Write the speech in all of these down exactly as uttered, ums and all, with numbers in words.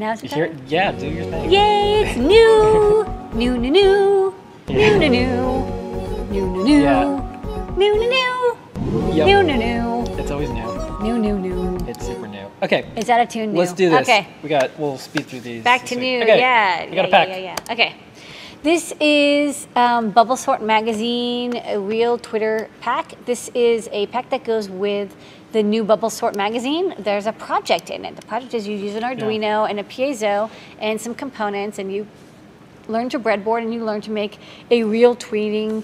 Now's the time? Here, yeah, do your thing. Yay, it's new! New, new, new. New, new, new. New, new, new. Yeah. New, new, new. Yep. New, new, new. It's always new. New, new, new. It's super new. Okay. Is that a tune new? Let's do this. Okay. We got, we'll speed through these. Back to new, okay. yeah. We got yeah, a pack. Yeah, yeah, yeah. Okay. This is um, Bubble Sort Magazine, a real Twitter pack. This is a pack that goes with the new Bubble Sort Magazine. There's a project in it. The project is you use an Arduino yeah. and a piezo and some components, and you learn to breadboard and you learn to make a real tweeting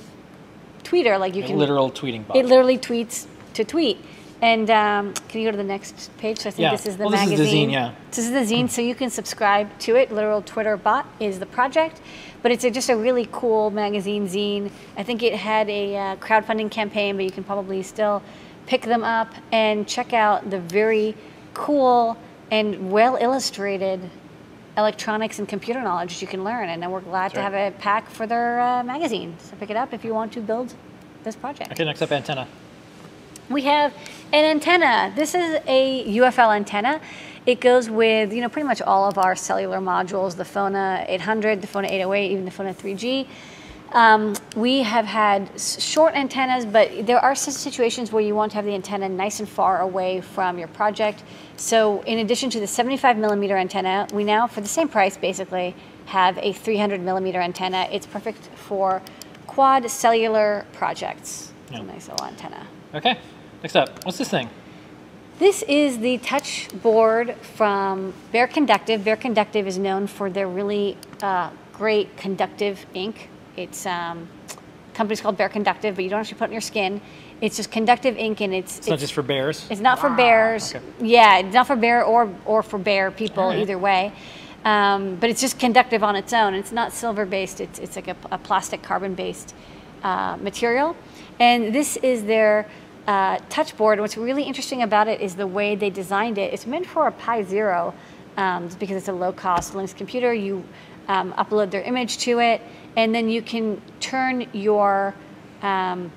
tweeter. Like you a can literal tweeting bot. It literally tweets to tweet. And um, can you go to the next page? So I think yeah. this is the well, magazine. This is the zine, yeah. This is the zine, so you can subscribe to it. Literal Twitter bot is the project, but it's a, just a really cool magazine zine. I think it had a uh, crowdfunding campaign, but you can probably still pick them up and check out the very cool and well illustrated electronics and computer knowledge you can learn. And we're glad Sorry. to have a pack for their uh, magazine. So pick it up if you want to build this project. Okay, next up, antenna. We have an antenna. This is a U F L antenna. It goes with, you know, pretty much all of our cellular modules, the Fona eight hundred, the Fona eight oh eight, even the Fona three G. Um, we have had short antennas, but there are some situations where you want to have the antenna nice and far away from your project. So in addition to the seventy-five millimeter antenna, we now, for the same price basically, have a three hundred millimeter antenna. It's perfect for quad cellular projects. Yep. It's a nice little antenna. Okay. Next up, what's this thing? This is the touch board from Bare Conductive. Bare Conductive is known for their really uh, great conductive ink. It's um, company's called Bare Conductive, but you don't actually put it on your skin. It's just conductive ink, and it's- It's, it's not just for bears? It's not wow. for bears. Okay. Yeah, it's not for bear or, or for bear people, right. either way. Um, but it's just conductive on its own. It's not silver-based, it's, it's like a, a plastic carbon-based uh, material. And this is their Uh, touch board. What's really interesting about it is the way they designed it. It's meant for a Pi Zero um, because it's a low-cost Linux computer. You um, upload their image to it, and then you can turn your um,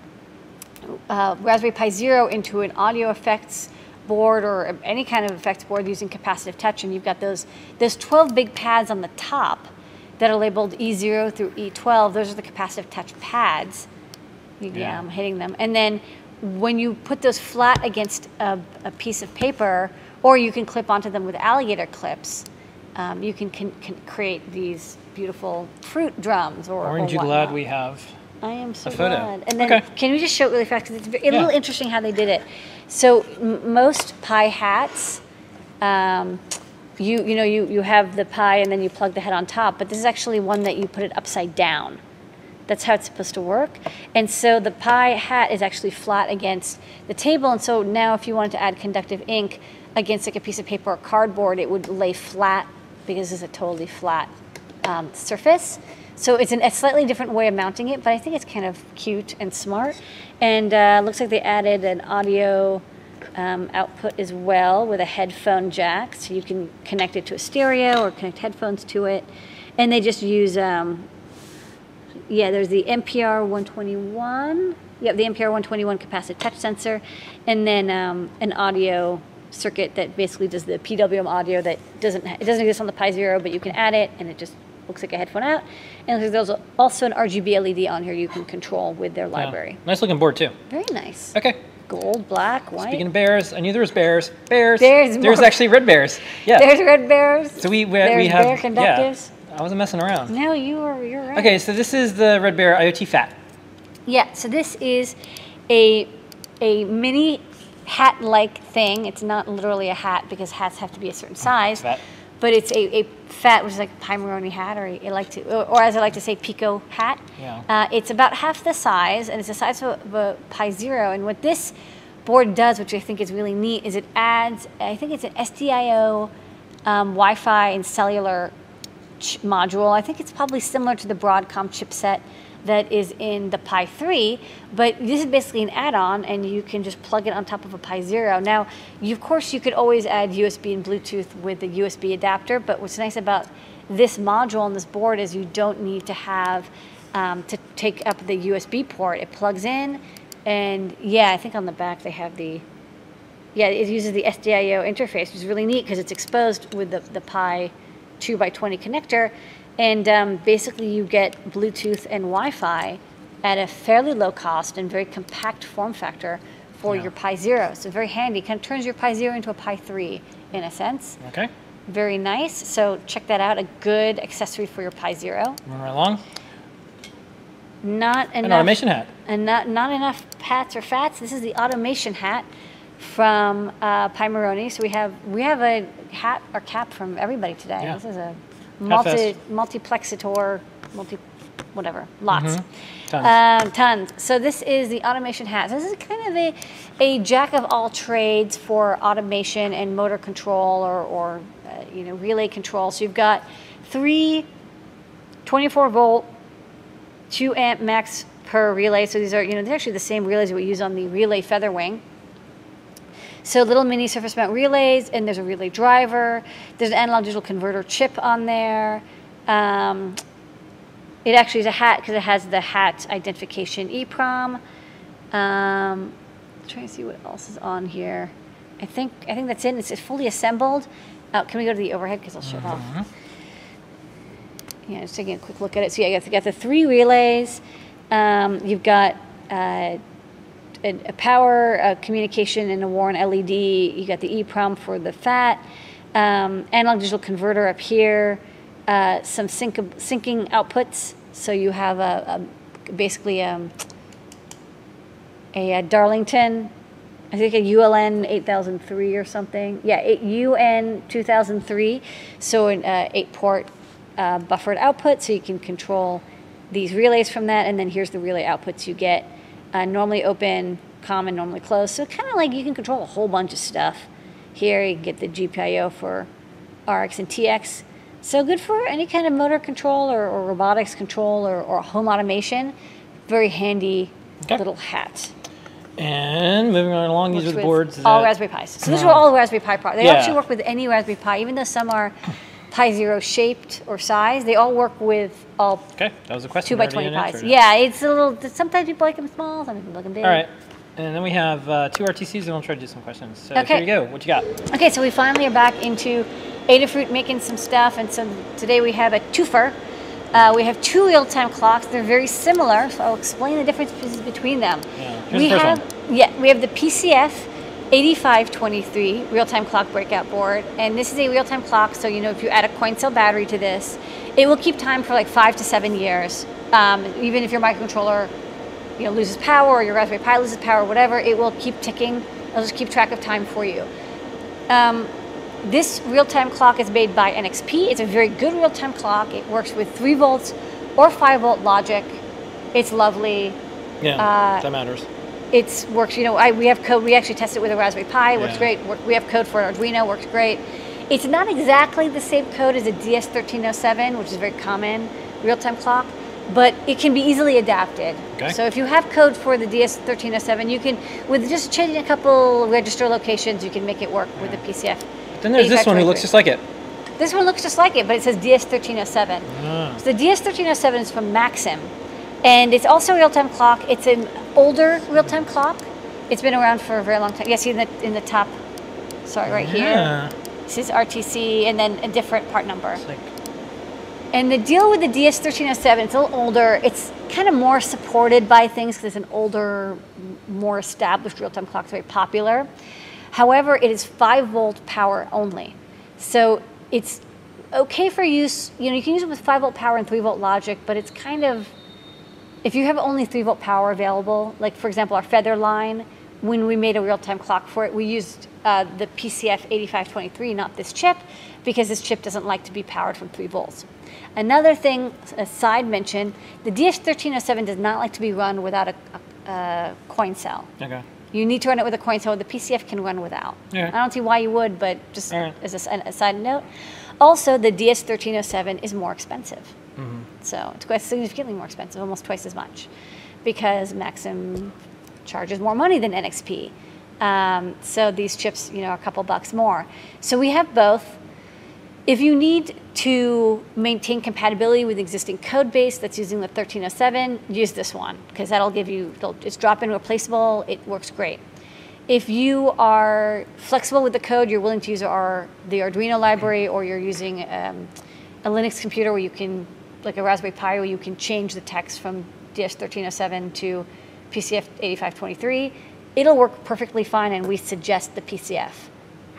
uh, Raspberry Pi Zero into an audio effects board or any kind of effects board using capacitive touch. And you've got those those twelve big pads on the top that are labeled E zero through E twelve. Those are the capacitive touch pads. Yeah, yeah I'm hitting them, and then. When you put those flat against a, a piece of paper, or you can clip onto them with alligator clips, um, you can, can, can create these beautiful fruit drums. Or, Aren't or you whatnot. glad we have I am so a photo. glad. And then okay. can we just show it really fast? Because it's a little yeah. interesting how they did it. So m most Pi hats, um, you you know you you have the Pi and then you plug the head on top. But this is actually one that you put it upside down. That's how it's supposed to work. And so the Pi hat is actually flat against the table. And so now if you wanted to add conductive ink against like a piece of paper or cardboard, it would lay flat because it's a totally flat um, surface. So it's an, a slightly different way of mounting it, but I think it's kind of cute and smart. And uh, looks like they added an audio um, output as well with a headphone jack. So you can connect it to a stereo or connect headphones to it. And they just use, um, Yeah, there's the M P R one twenty-one. Yep, the M P R one twenty-one capacitive touch sensor, and then um, an audio circuit that basically does the P W M audio that doesn't it doesn't exist on the Pi Zero, but you can add it, and it just looks like a headphone out. And there's also an R G B L E D on here you can control with their library. Yeah. Nice looking board too. Very nice. Okay. Gold, black, white. Speaking of bears, I knew there was bears. Bears. There's, there's actually red bears. Yeah. There's red bears. So we we, there's we have Bare Conductives. Yeah. I wasn't messing around. No, you were, you're right. Okay, so this is the Red Bare IoT pHAT. Yeah, so this is a, a mini hat-like thing. It's not literally a hat because hats have to be a certain size. Fat. But it's a, a pHAT, which is like a Pimoroni hat, or, a, like to, or, or as I like to say, Pico hat. Yeah. Uh, it's about half the size, and it's the size of a, a Pi Zero. And what this board does, which I think is really neat, is it adds, I think it's an S D I O, um, Wi-Fi, and cellular module. I think it's probably similar to the Broadcom chipset that is in the Pi three, but this is basically an add-on, and you can just plug it on top of a Pi Zero. Now, you, of course, you could always add U S B and Bluetooth with the U S B adapter, but what's nice about this module on this board is you don't need to have um, to take up the U S B port. It plugs in, and yeah, I think on the back they have the, yeah, it uses the S D I O interface, which is really neat because it's exposed with the, the Pi two by twenty connector, and um, basically you get Bluetooth and Wi-Fi at a fairly low cost and very compact form factor for yeah. your Pi Zero. So very handy, kind of turns your Pi Zero into a Pi Three in a sense. Okay. Very nice, so check that out, a good accessory for your Pi Zero. Moving right along. Not enough, an automation hat. And not, not enough hats or fats. This is the automation hat from uh, Pimoroni. So we have we have a hat or cap from everybody today. Yeah. This is a multi multiplexator, multi whatever, lots. Mm-hmm. Tons. Um, tons. So this is the automation hat. So this is kind of a, a jack of all trades for automation and motor control or, or uh, you know, relay control. So you've got three twenty-four volt, two amp max per relay. So these are, you know, they're actually the same relays that we use on the relay featherwing. So little mini surface mount relays, and there's a relay driver. There's an analog digital converter chip on there. Um, It actually is a hat because it has the hat identification EEPROM. Um, trying to see what else is on here. I think I think that's it. It's, it's fully assembled. Uh, can we go to the overhead because I'll show it mm-hmm. off? Yeah, just taking a quick look at it. So yeah, you got, you got the three relays. Um, you've got uh, a, a power, a communication, and a warn L E D. You got the EEPROM for the FAT. Um, analog digital converter up here. Uh, some sync syncing outputs, so you have a, a basically a, a, a Darlington, I think a U L N eight thousand three or something. Yeah, U N two thousand three. So an uh, eight-port uh, buffered output, so you can control these relays from that. And then here's the relay outputs you get: uh, normally open, common, normally closed. So kind of like you can control a whole bunch of stuff. Here you can get the G P I O for R X and T X. So good for any kind of motor control or, or robotics control or, or home automation. Very handy okay. little hat. And moving right along, Which these are the boards. All that... Raspberry Pis. So these are all Raspberry Pi products. They yeah. actually work with any Raspberry Pi, even though some are Pi Zero shaped or size. They all work with all okay. that was a question. two by twenty Pis. Yeah, it's a little, sometimes people like them small, sometimes people like them big. All right. And then we have uh, two R T Cs, and we'll try to do some questions. So okay. here you go. What you got? Okay, so we finally are back into Adafruit making some stuff, and so today we have a twofer. Uh, we have two real-time clocks. They're very similar, so I'll explain the differences between them. Yeah. Here's we the first have one. yeah, we have the P C F eighty-five twenty-three real-time clock breakout board, and this is a real-time clock. So you know, if you add a coin cell battery to this, it will keep time for like five to seven years, um, even if your microcontroller, you know, loses power or your Raspberry Pi loses power, or whatever. It will keep ticking. It'll just keep track of time for you. Um, This real-time clock is made by N X P. It's a very good real-time clock. It works with three volts or five volt logic. It's lovely. Yeah, uh, that matters. It works. You know, I, we have code. We actually tested it with a Raspberry Pi. It works yeah. great. We have code for an Arduino. Works great. It's not exactly the same code as a D S thirteen oh seven, which is a very common real-time clock, but it can be easily adapted. Okay. So if you have code for the D S thirteen oh seven, you can, with just changing a couple register locations, you can make it work yeah. with the P C F. Then there's this one who looks just like it. This one looks just like it, but it says D S thirteen oh seven. Ah. So the D S thirteen oh seven is from Maxim, and it's also a real-time clock. It's an older real-time clock. It's been around for a very long time. Yeah, see in the, in the top, sorry, right yeah. here. This is R T C, and then a different part number. Like... And the deal with the D S thirteen oh seven, it's a little older. It's kind of more supported by things because it's an older, more established real-time clock. It's very popular. However, it is five volt power only. So it's okay for use, you know, you can use it with five volt power and three volt logic, but it's kind of, if you have only three volt power available, like for example, our Feather line, when we made a real-time clock for it, we used uh, the P C F eighty-five twenty-three, not this chip, because this chip doesn't like to be powered from three volts. Another thing, a side mention, the D S thirteen oh seven does not like to be run without a, a, a coin cell. Okay. You need to run it with a coin cell. The P C F can run without. Yeah. I don't see why you would, but just yeah. as a, a side note. Also, the D S thirteen oh seven is more expensive. Mm-hmm. So it's quite significantly more expensive, almost twice as much, because Maxim charges more money than N X P. Um, so these chips, you know, are a couple bucks more. So we have both. If you need to maintain compatibility with existing code base that's using the thirteen oh seven, use this one, because that'll give you, it's drop-in replaceable, it works great. If you are flexible with the code, you're willing to use our, the Arduino library, or you're using um, a Linux computer where you can, like a Raspberry Pi, where you can change the text from D S thirteen oh seven to P C F eighty-five twenty-three, it'll work perfectly fine, and we suggest the P C F.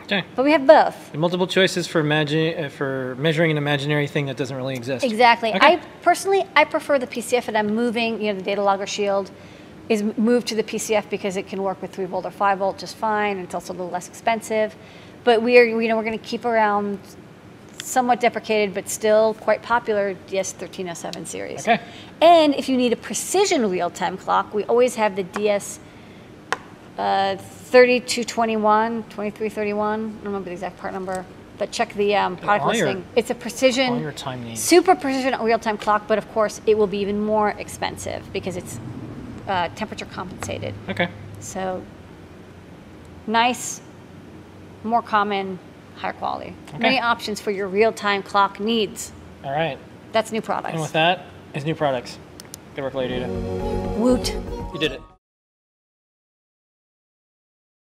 Okay. But we have both. And multiple choices for, uh, for measuring an imaginary thing that doesn't really exist. Exactly. Okay. I personally, I prefer the P C F, and I'm moving, you know, the data logger shield is moved to the P C F because it can work with three volt or five volt just fine, and it's also a little less expensive. But we are, you know, we're going to keep around somewhat deprecated, but still quite popular D S thirteen oh seven series. Okay. And if you need a precision real-time clock, we always have the D S uh, thirty-two twenty-one, twenty-three thirty-one, I don't remember the exact part number, but check the um, product all listing. Your, it's a precision, all your time needs. super precision real-time clock, but of course it will be even more expensive because it's uh, temperature compensated. Okay. So nice, more common, higher quality. Okay. Many options for your real-time clock needs. All right. That's new products. And with that is new products. Good work, Lady Ada. Woot. You did it.